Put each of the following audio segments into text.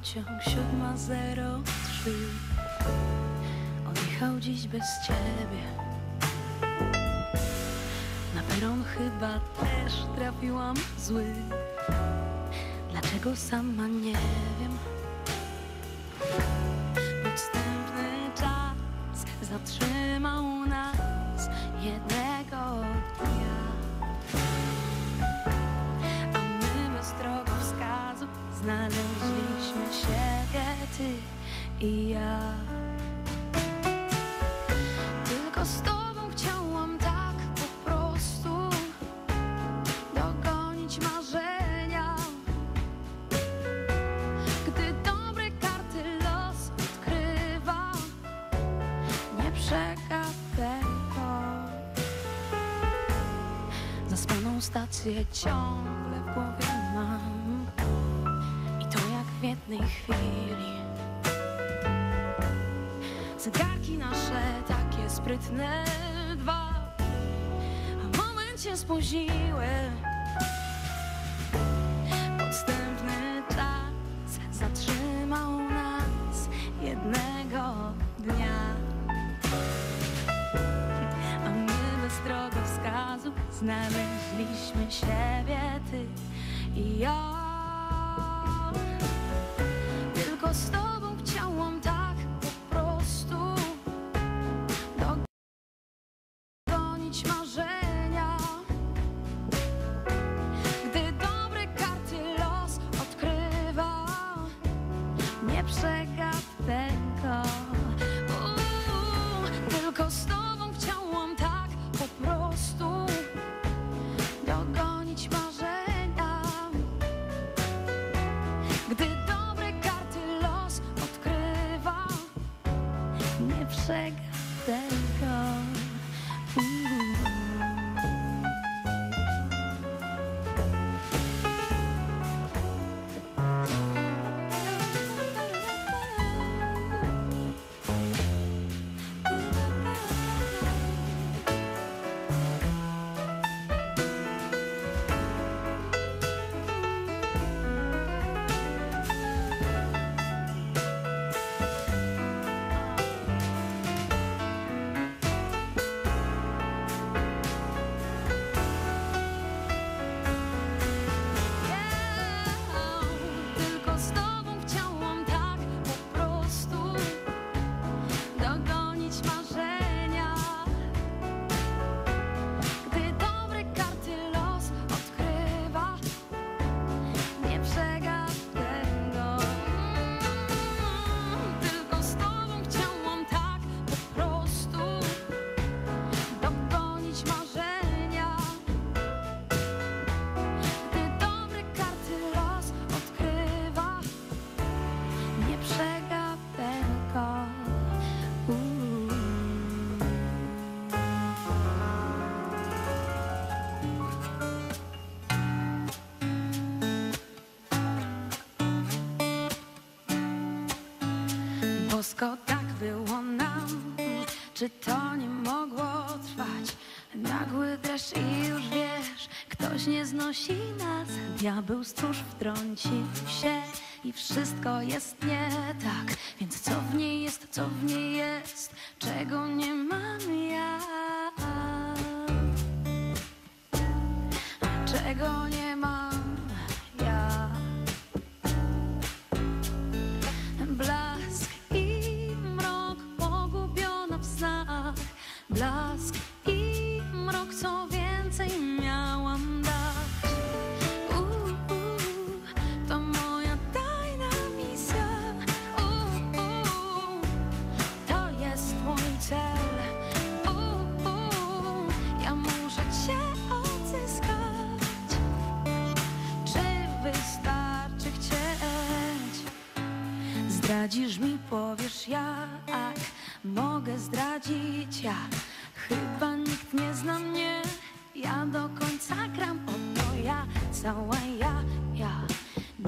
pociąg 7:03 odjechał dziś bez ciebie. Na peron chyba też trafiłam zły. Dlaczego sama nie wiem. Podstępny czas zatrzymał nas jednego dnia, a my bez drogowskazu znaleźliśmy siebie, ty i ja. Tylko z tobą chciałam tak po prostu dogonić marzenia. Gdy dobre karty los odkrywa, nie przegapę go. Zaspaną stację ciągle w głowie mam i to jak w jednej chwili. Zegarki nasze takie sprytne dwa, a moment się spóźniły. Podstępny czas zatrzymał nas jednego dnia, a my bez drogowskazu znaleźliśmy siebie, ty i ja. Tylko z tobą chciałam tak marzenia. Gdy dobre karty los odkrywa, nie przegap tego. Tylko z tobą chciałam tak po prostu dogonić marzenia. Gdy dobre karty los odkrywa, nie przegap tego. Bosko tak było nam, czy to nie mogło trwać? Nagły deszcz i już wiesz, ktoś nie znosi nas. Diabeł stróż wtrącił się i wszystko jest nie tak. Więc co w niej jest, czego nie mam ja? Czego nie mam ja? Blask i mrok, co więcej miałam dać. To moja tajna misja. To jest mój cel. Ja muszę cię odzyskać. Czy wystarczy chcieć? Zdradzisz mi, powiesz jak mogę zdradzić ja. Chyba nikt nie zna mnie, ja do końca gram, oto ja, cała ja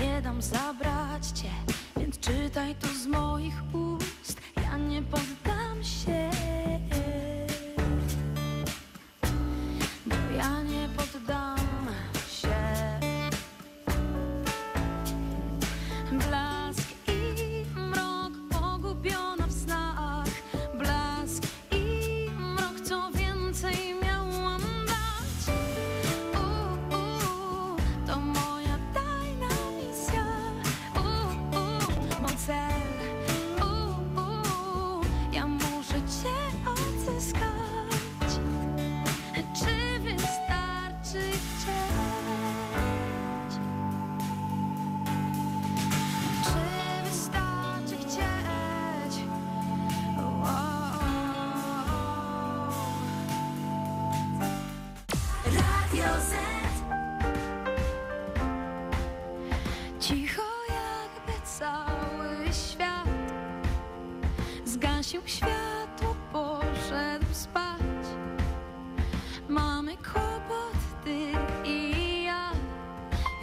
nie dam zabrać cię, więc czytaj to z moich ust, ja nie poddam się, bo ja nie poddam się. Blask Cicho jakby cały świat zgasił światło, poszedł spać. Mamy kłopot, ty i ja,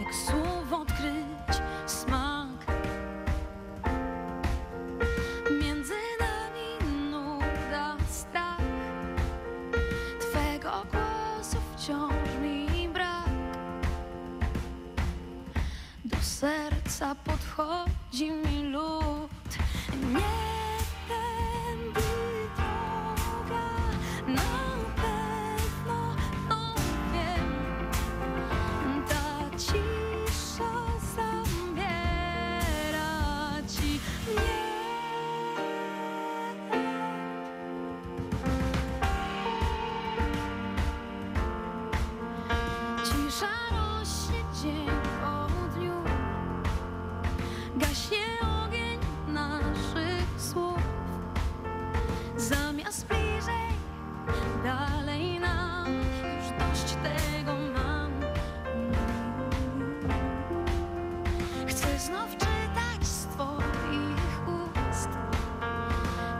jak słów odkryć smak. Między nami nuda, strach, twego głosu wciąż mi brak. Do serca podchodzi mi lód. Nie tędy droga, na pewno o tym wiem. Ta cisza zabiera ci mnie. Cisza rośnie dzień po dniu, gaśnie ogień naszych słów. Zamiast bliżej, dalej nam, już dość tego mam. Chcę znów czytać z twoich ust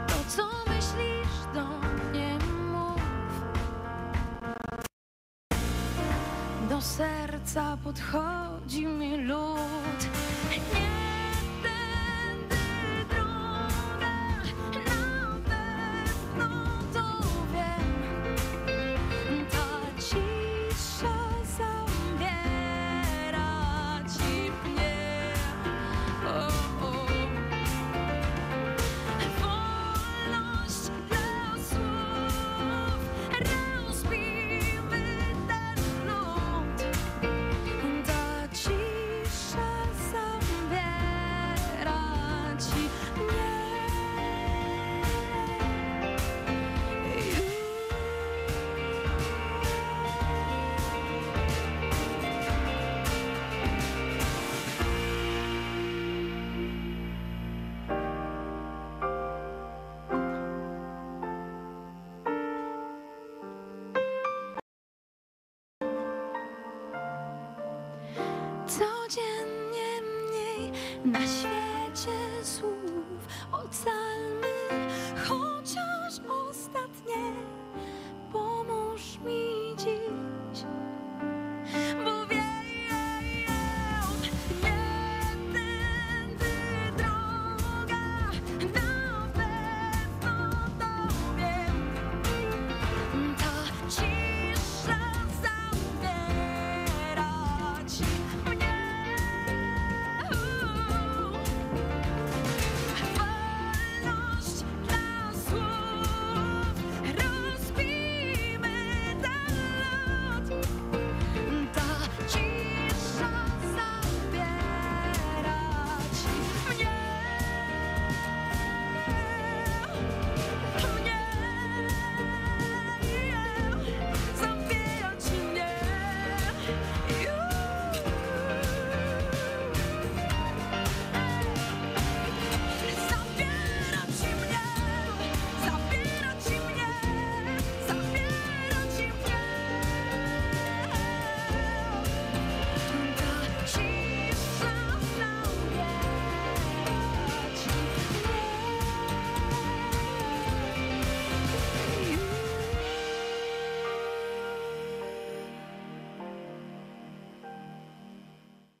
to, co myślisz, do mnie mów. Do serca podchodzi mi lód. Nie tędy droga, na pewno to wiem. Ta cisza zabiera ci mnie. O. Wolność dla słów, rozbijmy ten lód. Ta cisza zabiera ci mnie. Codziennie mniej na świecie słów, ocal.